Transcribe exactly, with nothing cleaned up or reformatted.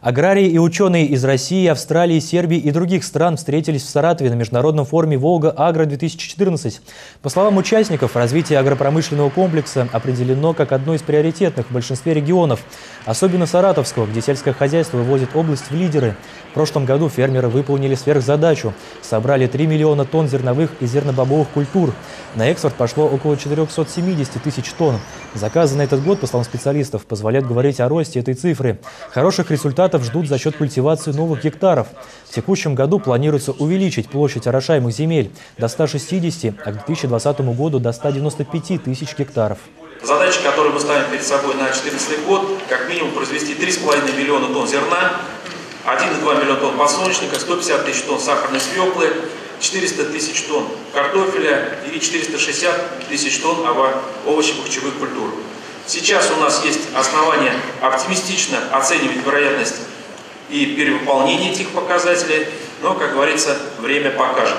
Аграрии и ученые из России, Австралии, Сербии и других стран встретились в Саратове на международном форуме «Волга-Агро-две тысячи четырнадцать». По словам участников, развитие агропромышленного комплекса определено как одно из приоритетных в большинстве регионов, особенно саратовского, где сельское хозяйство выводит область в лидеры. В прошлом году фермеры выполнили сверхзадачу – собрали три миллиона тонн зерновых и зернобобовых культур. На экспорт пошло около четырёхсот семидесяти тысяч тонн. Заказы на этот год, по словам специалистов, позволяют говорить о росте этой цифры. Хороших результатов ждут за счет культивации новых гектаров. В текущем году планируется увеличить площадь орошаемых земель до ста шестидесяти, а к две тысячи двадцатому году до ста девяноста пяти тысяч гектаров. Задача, которую мы ставим перед собой на две тысячи четырнадцатый год, как минимум произвести три с половиной миллиона тонн зерна, один и две десятых миллиона тонн подсолнечника, сто пятьдесят тысяч тонн сахарной свеклы, четыреста тысяч тонн картофеля и четыреста шестьдесят тысяч тонн овощно-пахчевых культур. Сейчас у нас есть основания оптимистично оценивать вероятность и перевыполнение этих показателей, но, как говорится, время покажет.